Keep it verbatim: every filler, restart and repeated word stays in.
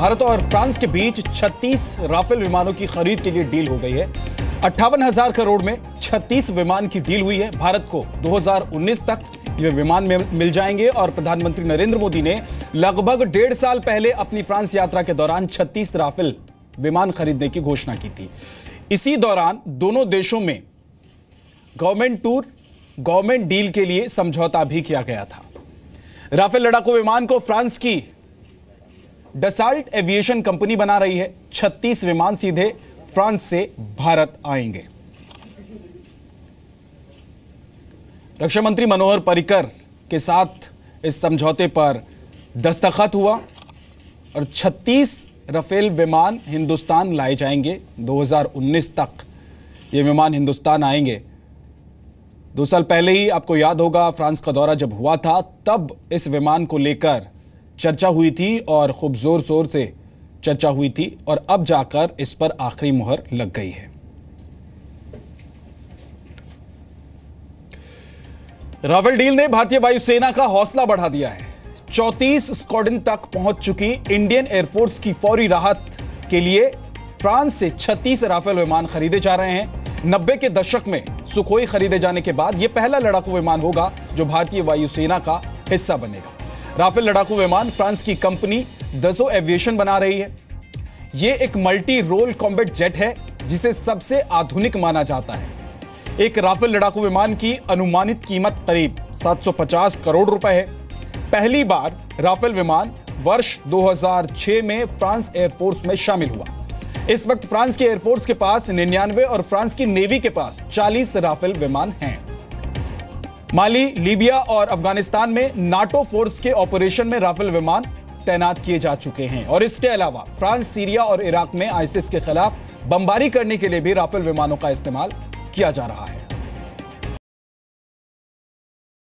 भारत और फ्रांस के बीच छत्तीस राफेल विमानों की खरीद के लिए डील हो गई है। अट्ठावन हजार करोड़ में छत्तीस विमान की डील हुई है। भारत को दो हजार उन्नीस तक ये विमान मिल जाएंगे और प्रधानमंत्री नरेंद्र मोदी ने लगभग डेढ़ साल पहले अपनी फ्रांस यात्रा के दौरान छत्तीस राफेल विमान खरीदने की घोषणा की थी। इसी दौरान दोनों देशों में गवर्नमेंट टूर गवर्नमेंट डील के लिए समझौता भी किया गया था। राफेल लड़ाकू विमान को फ्रांस की डसॉल्ट एविएशन कंपनी बना रही है। छत्तीस विमान सीधे फ्रांस से भारत आएंगे। रक्षा मंत्री मनोहर पर्रिकर के साथ इस समझौते पर दस्तखत हुआ और छत्तीस राफेल विमान हिंदुस्तान लाए जाएंगे। दो हजार उन्नीस तक ये विमान हिंदुस्तान आएंगे। दो साल पहले ही आपको याद होगा फ्रांस का दौरा जब हुआ था, तब इस विमान को लेकर चर्चा हुई थी और खूब जोर शोर से चर्चा हुई थी और अब जाकर इस पर आखिरी मुहर लग गई है। राफेल डील ने भारतीय वायुसेना का हौसला बढ़ा दिया है। चौंतीस स्क्वाड्रन तक पहुंच चुकी इंडियन एयरफोर्स की फौरी राहत के लिए फ्रांस से छत्तीस राफेल विमान खरीदे जा रहे हैं। नब्बे के दशक में सुखोई खरीदे जाने के बाद यह पहला लड़ाकू विमान होगा जो भारतीय वायुसेना का हिस्सा बनेगा। राफेल लड़ाकू विमान फ्रांस की कंपनी डसॉल्ट एविएशन बना रही है। यह एक मल्टी रोल कॉम्बैट जेट है जिसे सबसे आधुनिक माना जाता है। एक राफेल लड़ाकू विमान की अनुमानित कीमत करीब सात सौ पचास करोड़ रुपए है। पहली बार राफेल विमान वर्ष दो हजार छह में फ्रांस एयरफोर्स में शामिल हुआ। इस वक्त फ्रांस के एयरफोर्स के पास निन्यानवे और फ्रांस की नेवी के पास चालीस राफेल विमान हैं। माली, लीबिया और अफगानिस्तान में नाटो फोर्स के ऑपरेशन में राफेल विमान तैनात किए जा चुके हैं और इसके अलावा फ्रांस सीरिया और इराक में आईसिस के खिलाफ बमबारी करने के लिए भी राफेल विमानों का इस्तेमाल किया जा रहा है।